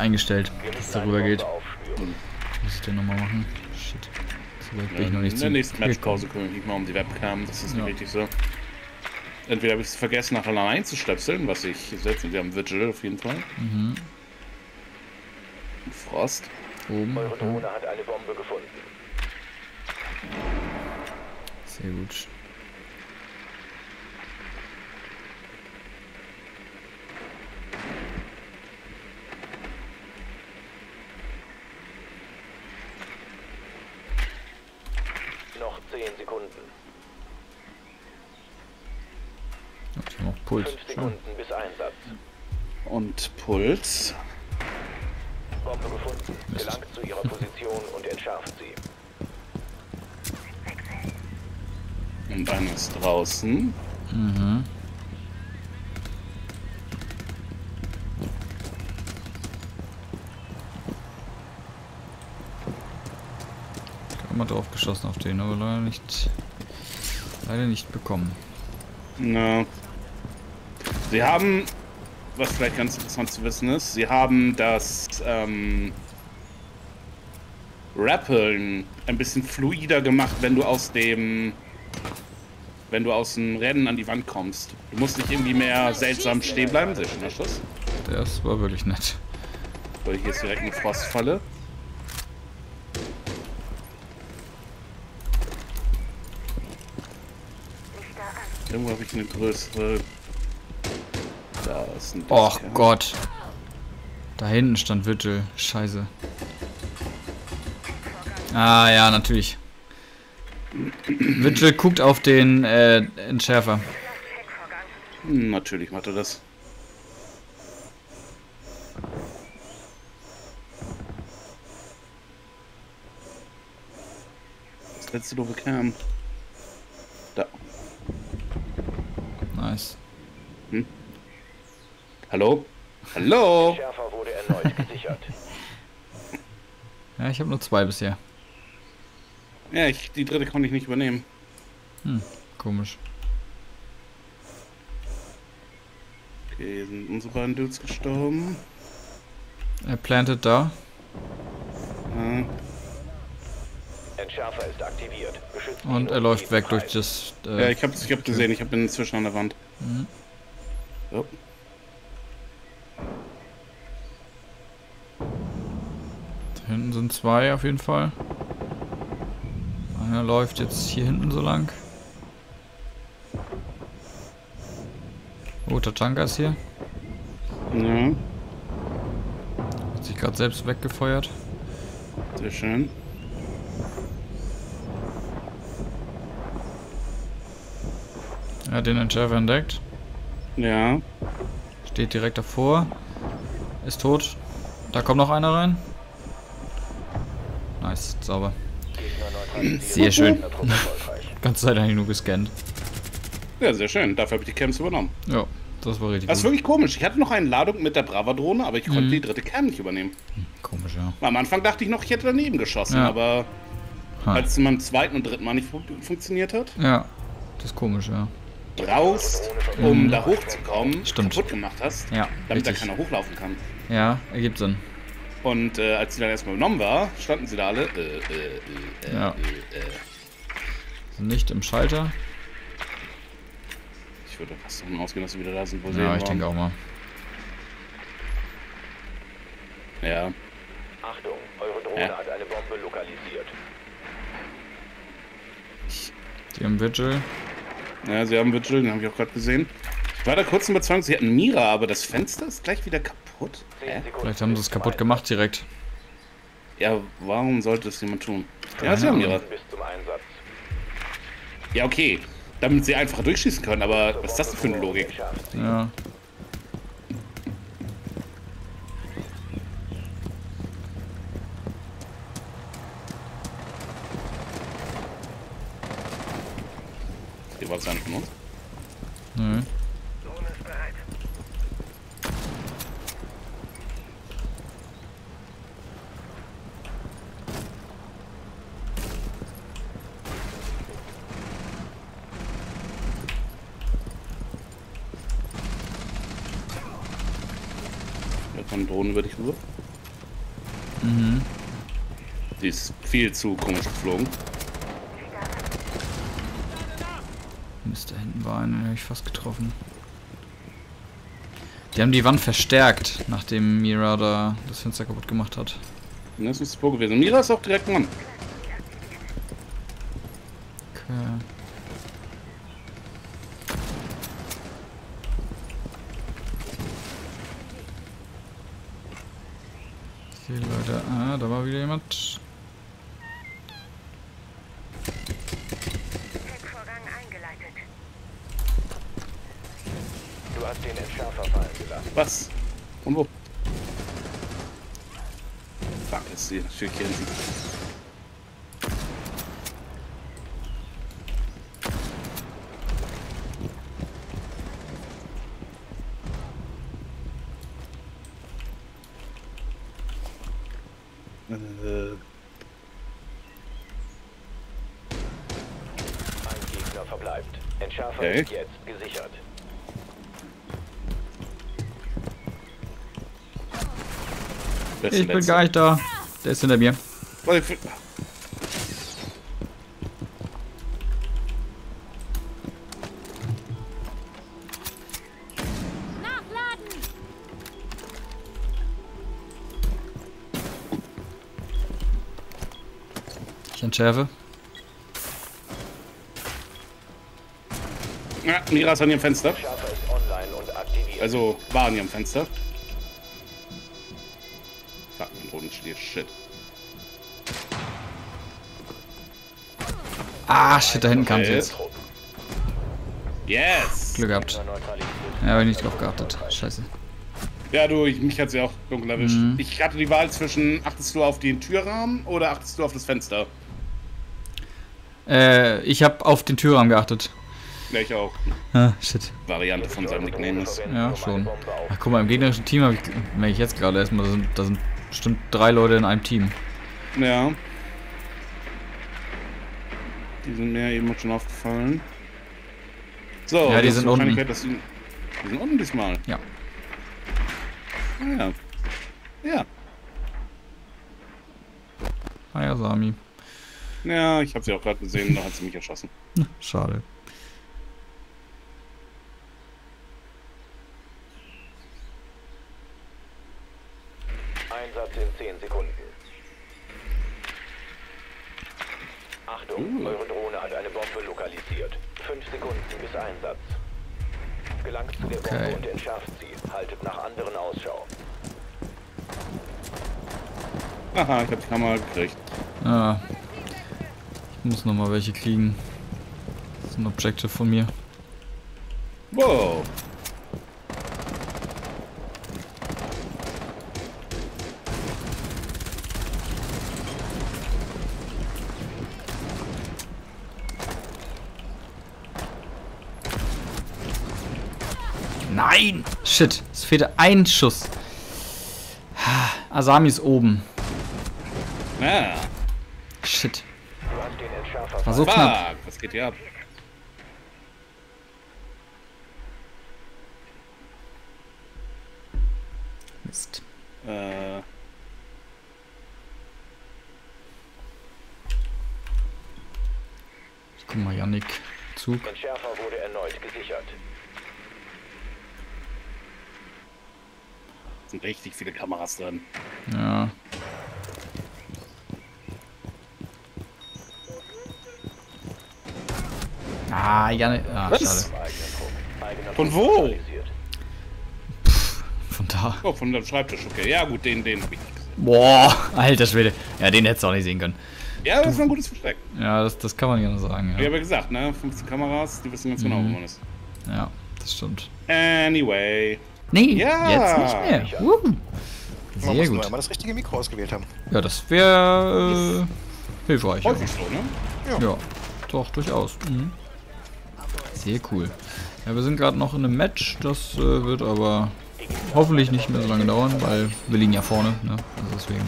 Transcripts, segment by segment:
eingestellt, dass es darüber geht. Muss ich denn nochmal machen? Shit. So weit bin ich noch nicht zu. In der nächsten Matchpause kümmere ich mich mal um die Webcam, das ist richtig so. Entweder habe ich es vergessen, nachher noch einzuschlepseln, was ich setze. Wir haben Virgil auf jeden Fall. Mhm. Frost. Oben. Eure Drohne hat eine Bombe gefunden. Sehr gut. Noch 10 Sekunden. Ich habe noch Puls. 5 Sekunden bis Einsatz. Und Puls. Bombe gefunden. Gelangt zu ihrer Position und entschärft sie. Und dann ist draußen. Mhm. Ich hab mal drauf geschossen auf den, aber leider nicht bekommen. Na. Sie haben, was vielleicht ganz interessant zu wissen ist, sie haben das Rappeln ein bisschen fluider gemacht, wenn du aus dem Rennen an die Wand kommst. Du musst nicht irgendwie mehr seltsam stehen bleiben. Sehr schöner Schuss. Das war wirklich nett. So, hier ist direkt eine Frostfalle. Irgendwo habe ich eine größere. Da ist ein. Och Gott. Da hinten stand Virgil. Scheiße. Ah ja, natürlich. Virgil guckt auf den Entschärfer. Natürlich macht er das. Das letzte doofe Cam. Da. Nice. Hm? Hallo? Hallo? Der Entschärfer wurde erneut gesichert. Ja, ich habe nur 2 bisher. Ja, die dritte konnte ich nicht übernehmen. Hm, komisch. Okay, sind unsere beiden Dudes gestorben. Er plantet da. Ja. Entschärfer ist aktiviert. Und er läuft weg durch das. Ja, ich hab gesehen, ich bin inzwischen an der Wand. Mhm. So. Da hinten sind 2 auf jeden Fall. Er läuft jetzt hier hinten so lang. Oh, Tachanka ist hier. Ja. Hat sich gerade selbst weggefeuert. Sehr schön. Er hat den Entschärfer entdeckt. Ja. Steht direkt davor. Ist tot. Da kommt noch einer rein. Nice, sauber. Sehr schön. Ganz Zeit eigentlich nur gescannt. Ja, sehr schön. Dafür habe ich die Cams übernommen. Ja, das war richtig. Das ist wirklich komisch. Ich hatte noch eine Ladung mit der Brava-Drohne, aber ich konnte die dritte Cam nicht übernehmen. Komisch, ja. Am Anfang dachte ich noch, ich hätte daneben geschossen, aber als es beim zweiten und dritten Mal nicht funktioniert hat. Ja, das ist komisch, ja. Brauchst, um da hochzukommen, kaputt gemacht hast, damit da keiner hochlaufen kann. Ja, ergibt Sinn. Und als sie dann erstmal genommen war, standen sie da alle. Sind nicht im Schalter. Ich würde fast davon ausgehen, dass sie wieder da sind, wo sie waren. Ja, ich denke auch mal. Ja. Achtung, eure Drohne hat eine Bombe lokalisiert. Die haben Virgil. Ja, sie haben Virgil, den habe ich auch gerade gesehen. Ich war da kurz in Bezwang, sie hatten Mira, aber das Fenster ist gleich wieder kaputt. Vielleicht haben sie es kaputt gemacht direkt. Ja, warum sollte es jemand tun? Ja, sie haben ihre. Ja, okay. Damit sie einfacher durchschießen können, aber was ist das denn für eine Logik? Ja. Hier war es gar nicht von uns. Nö. Drohnen würde ich rüber. Mhm. Die ist viel zu komisch geflogen. Mist, da hinten war eine, den habe ich fast getroffen. Die haben die Wand verstärkt, nachdem Mira da das Fenster kaputt gemacht hat. Das ist so gewesen. Mira ist auch direkt Mann. Okay. Okay, Leute. Ah, da war wieder jemand. Hackvorgang eingeleitet. Du hast den Entschärfer fallen gelassen. Was? Und wo? Fuck, ist sie natürlich kennen sie. Okay. Jetzt gesichert. Ich bin gar nicht da. Der ist hinter mir. Ich entschärfe. Ja, Mira ist an ihrem Fenster. Also war an ihrem Fenster. Fuck, mein Bodenstier, shit. Ah, shit, da hinten kam sie jetzt. Yes! Glück gehabt. Ja, aber nicht drauf geachtet. Scheiße. Ja, du, mich hat sie auch dunkel erwischt. Mhm. Ich hatte die Wahl zwischen, achtest du auf den Türrahmen oder achtest du auf das Fenster? Ich habe auf den Türrahmen geachtet. Ja, ich auch. Ah, shit. Variante von seinem Nickname ist. Ja, schon. Ach, guck mal, im gegnerischen Team habe ich, merke ich jetzt gerade erstmal, da sind bestimmt 3 Leute in einem Team. Ja. Die sind mir eben schon aufgefallen. So, ja, die sind unten. Die sind unten diesmal. Ja. Ah, ja. Ja. Hi, Azami. Ja, ich habe sie auch gerade gesehen, da hat sie mich erschossen. Schade. Einsatz in 10 Sekunden. Achtung, eure Drohne hat eine Bombe lokalisiert. 5 Sekunden bis Einsatz. Gelangt zu der Bombe und entschärft sie. Haltet nach anderen Ausschau. Aha, ich hab die Kamera gekriegt. Ah. Ich muss nochmal welche kriegen. Das ist ein Objective von mir. Wow. Nein! Shit, es fehlte ein Schuss. Azami ist oben. Ah. Shit. Das war so knapp. Was geht hier ab? Mist. Ich guck mal, Yannick. Zug. Entschärfer wurde erneut gesichert. Sind richtig viele Kameras drin. Ja. Ah, Janne. Ah, was? Schade. Von wo? Pff, von da. Oh, von dem Schreibtisch, okay. Ja gut, den hab ich nicht gesehen. Boah, alter Schwede. Ja, den hättest du auch nicht sehen können. Ja, das ist ein gutes Versteck. Ja, das kann man ja nur sagen. Ja. Ich habe ja gesagt, ne? 15 Kameras, die wissen ganz genau, wo man ist. Ja, das stimmt. Anyway. Nee, ja, jetzt nicht mehr. Sehr gut. Nur einmal das richtige Mikro ausgewählt haben. Ja, das wäre hilfreich. Häufig so, ne? Ja, doch, durchaus. Mhm. Sehr cool. Ja, wir sind gerade noch in einem Match. Das wird aber hoffentlich nicht mehr so lange dauern, weil wir liegen ja vorne. Ne? Also deswegen.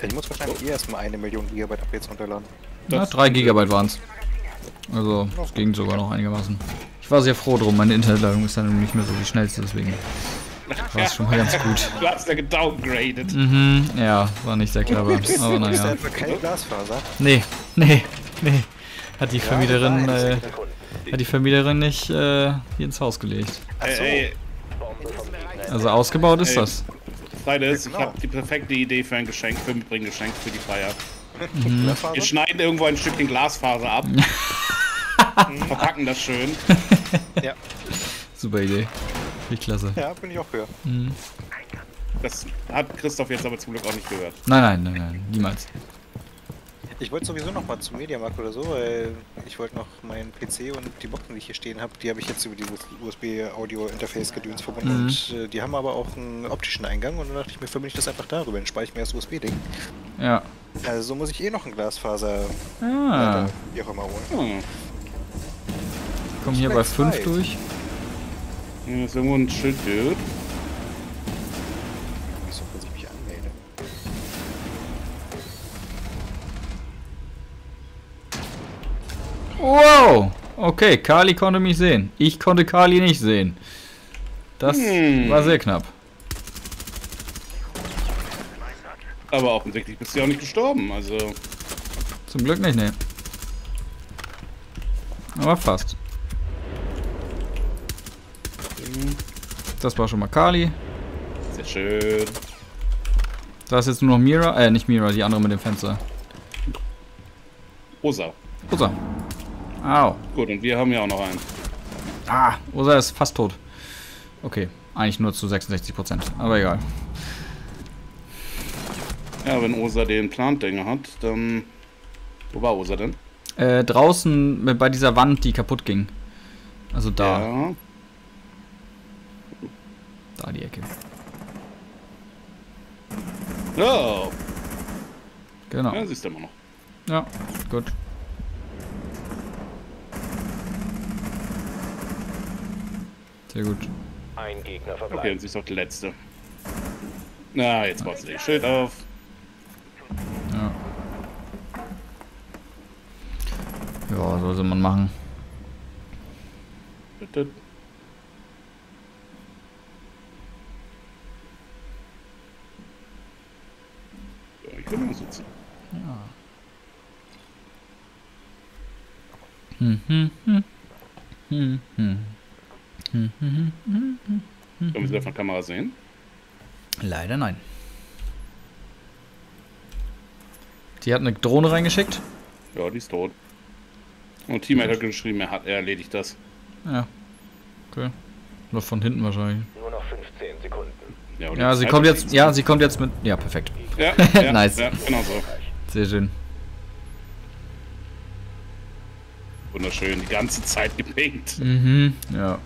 Ich muss wahrscheinlich erstmal 1 Million Gigabyte Updates runterladen. Na, 3 Gigabyte waren es. Also, es ging sogar noch einigermaßen. Ich war sehr froh drum, meine Internetleitung ist dann nicht mehr so die schnellste, deswegen war es schon mal ganz gut. Du hast ja gedowngraded. Mhm, ja, war nicht sehr clever. Aber naja. Ist einfach keine Glasfaser? Nee. Hat die Vermieterin, nicht hier ins Haus gelegt. Also ausgebaut ist das. Das Freie ist, ich habe die perfekte Idee für ein Geschenk, für ein Geschenk für die Feier. Mhm. Wir schneiden irgendwo ein Stückchen Glasfaser ab. Verpacken das schön. Ja. Super Idee. Wie klasse. Ja, bin ich auch für. Mhm. Das hat Christoph jetzt aber zum Glück auch nicht gehört. Nein, niemals. Ich wollte sowieso noch mal zum Mediamarkt oder so, weil ich wollte noch meinen PC und die Boxen, die ich hier stehen habe, die habe ich jetzt über dieses USB-Audio-Interface-Gedöns verbunden. Mhm. Und die haben aber auch einen optischen Eingang und dann dachte ich mir, verbinde ich das einfach darüber, dann speichere ich mir das USB-Ding. Ja. Also muss ich eh noch ein Glasfaser, wie auch immer, holen. Wir kommen hier bei 5 durch. Hier ist irgendwo ein Schild, dude. Wieso, dass ich mich anmelde? Wow! Okay, Kali konnte mich sehen. Ich konnte Kali nicht sehen. Das war sehr knapp. Aber offensichtlich bist du ja auch nicht gestorben, also... Zum Glück nicht, ne. Aber fast. Das war schon mal Kali. Sehr schön. Da ist jetzt nur noch Mira. Nicht Mira, die andere mit dem Fenster. Osa. Au. Gut, und wir haben ja auch noch einen. Ah, Osa ist fast tot. Okay, eigentlich nur zu 66%. Aber egal. Ja, wenn Osa den Plant-Dinger hat, dann... Wo war Osa denn? Draußen bei dieser Wand, die kaputt ging. Also da. Ja. Da die Ecke. Oh! Genau. Ja, siehst du immer noch. Ja, gut. Sehr gut. Ein Gegner verbleibt. Okay, und sie ist doch die letzte. Na, jetzt baut sie den Schild auf. Ja. Ja, sollte man machen. Bitte. Sitzen. Ja. Können wir sie von Kamera sehen? Leider nein. Die hat eine Drohne reingeschickt. Ja, die ist tot. Und Teammate hat geschrieben, er erledigt das. Ja. Okay. Nur von hinten wahrscheinlich. Nur noch 15 Sekunden. Ja, sie kommt jetzt. Ja, sie kommt jetzt mit. Ja, perfekt. Ja, nice. Ja, genau so. Sehr schön. Wunderschön, die ganze Zeit gepinkt. Mhm, ja.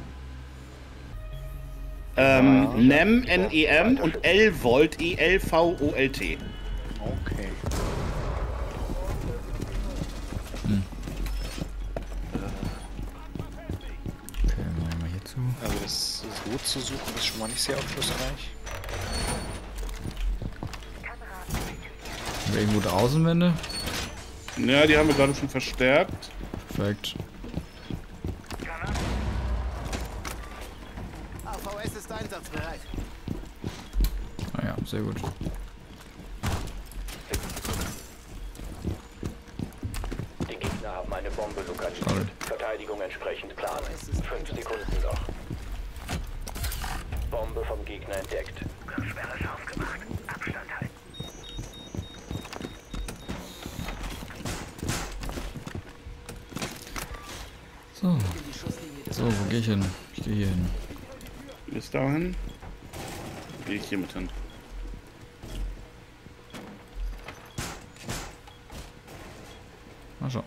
NEM, NEM und L-Volt, ELVOLT. Okay. Okay, machen wir mal hier zu. Also das Rot zu suchen ist schon mal nicht sehr aufschlussreich. Irgendwo die Außenwände? Ja, die haben wir gerade schon verstärkt. Perfekt. AVS ist einsatzbereit. Ah ja, sehr gut. Die Gegner haben eine Bombe lokalisiert. Verteidigung entsprechend plan. 5 Sekunden noch. Bombe vom Gegner entdeckt. Schwere Schaufel gemacht. Abstand halten. So, wo gehe ich hin? Ich gehe hier hin. Bis dahin? Gehe ich hier mit hin. Mal schauen.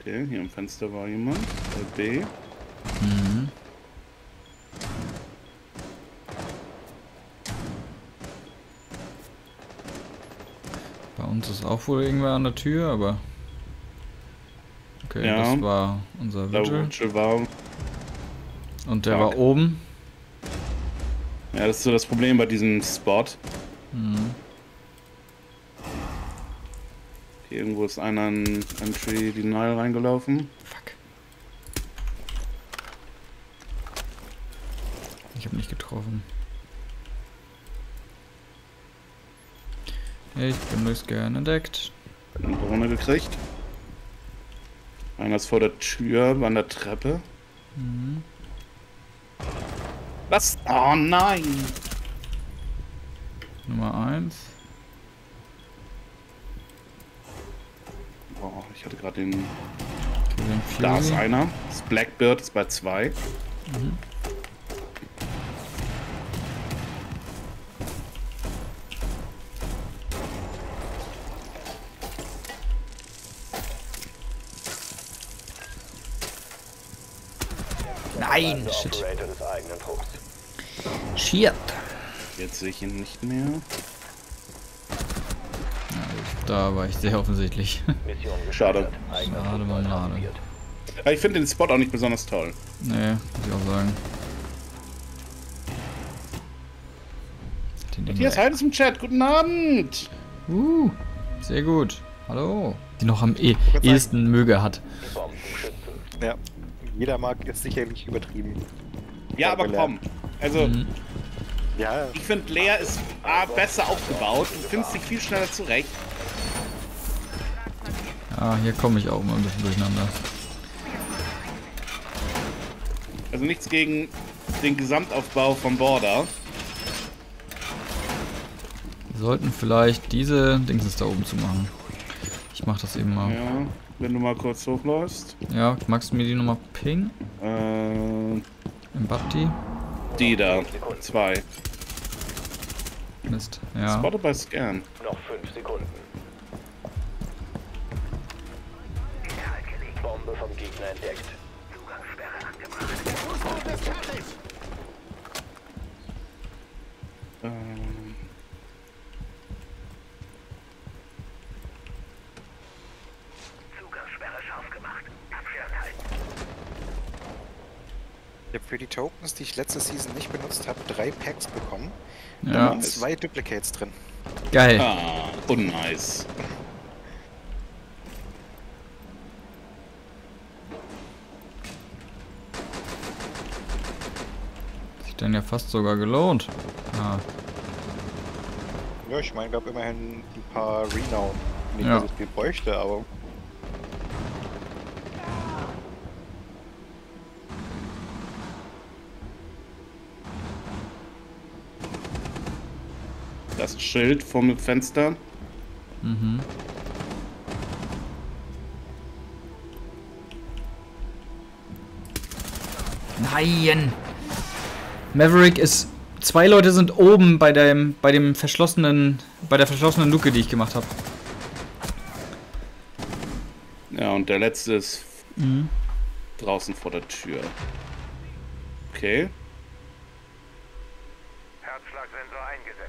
Okay, hier am Fenster war jemand. B. Mhm. Uns ist auch wohl irgendwer an der Tür, aber... Okay, ja, das war unser Virgil. Und der war oben. Ja, das ist so das Problem bei diesem Spot. Mhm. Hier irgendwo ist einer in Entry Denial reingelaufen. Fuck. Ich habe nicht getroffen. Ich bin durchs Gehirn entdeckt. Eine Krone gekriegt. Einer ist vor der Tür, an der Treppe. Mhm. Was? Oh nein! Nummer 1. Boah, ich hatte gerade den... Da ist einer. Das Blackbird ist bei 2. Mhm. Nein! Shit. Shit! Jetzt sehe ich ihn nicht mehr. Ja, da war ich sehr offensichtlich. Schade. Schade, mal schade. Ja, ich finde den Spot auch nicht besonders toll. Nee, muss ich auch sagen. Matthias Heil ist im Chat, guten Abend! Sehr gut. Hallo. Die noch am ehesten Möge hat. Ja. Jeder mag ist sicherlich übertrieben. Ja, aber komm. Also, ja. Ich finde, Lea ist besser aufgebaut. Du findest dich viel schneller zurecht. Ah, hier komme ich auch mal ein bisschen durcheinander. Also nichts gegen den Gesamtaufbau von Border. Wir sollten vielleicht diese Dings da oben zu machen. Ich mache das eben mal. Ja. Wenn du mal kurz hochläufst. Ja, magst du mir die nochmal ping? Im Batti? Die da. 2. Mist, ja. Spotte bei Scan. Noch 5 Sekunden. Bombe vom Gegner entdeckt. Zugangssperre angebracht. Ich habe für die Tokens, die ich letzte Season nicht benutzt habe, 3 Packs bekommen. Ja. Da waren 2 Duplicates drin. Geil. Ah, unnice. Hat sich dann ja fast sogar gelohnt. Ah. Ja, ich meine, gab immerhin ein paar Renown. Nicht, dass ich die bräuchte, aber... Das Schild vom Fenster. Mhm. Nein! Maverick ist... 2 Leute sind oben bei dem verschlossenen... bei der verschlossenen Luke, die ich gemacht habe. Ja, und der letzte ist... draußen vor der Tür. Okay. Herzschlagsensor eingesetzt.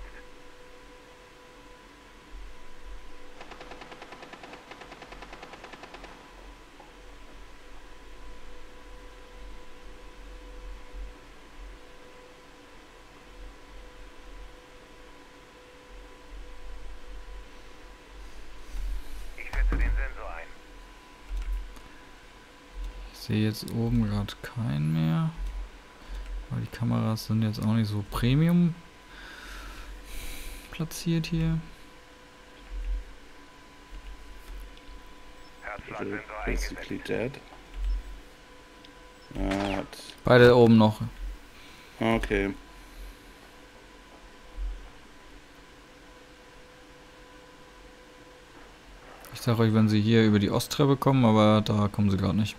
Ich sehe jetzt oben gerade keinen mehr, weil die Kameras sind jetzt auch nicht so Premium platziert hier. Basically dead. Beide oben noch. Okay. Ich sag euch, wenn sie hier über die Osttreppe kommen, aber da kommen sie gerade nicht.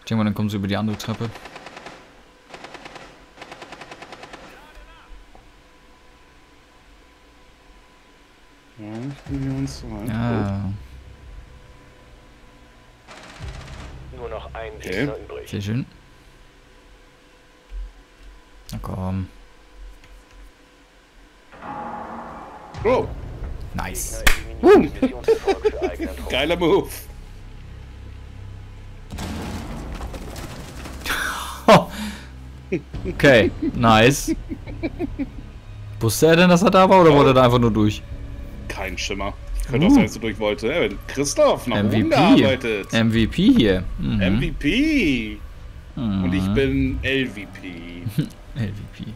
Ich denke mal, dann kommen sie über die andere Treppe. Ja, ich bin hier uns rein. Ja. Oh. Nur noch ein Gegner übrig. Sehr schön. Na komm. Oh! Nice. Geiler Move. Okay, nice. Wusste er denn, dass er da war, oder wollte er da einfach nur durch? Kein Schimmer. Könnte auch sein, dass du durch wollte. Ja, Christoph, nach oben gearbeitet. MVP hier. Mhm. MVP. Und ich bin LVP. LVP.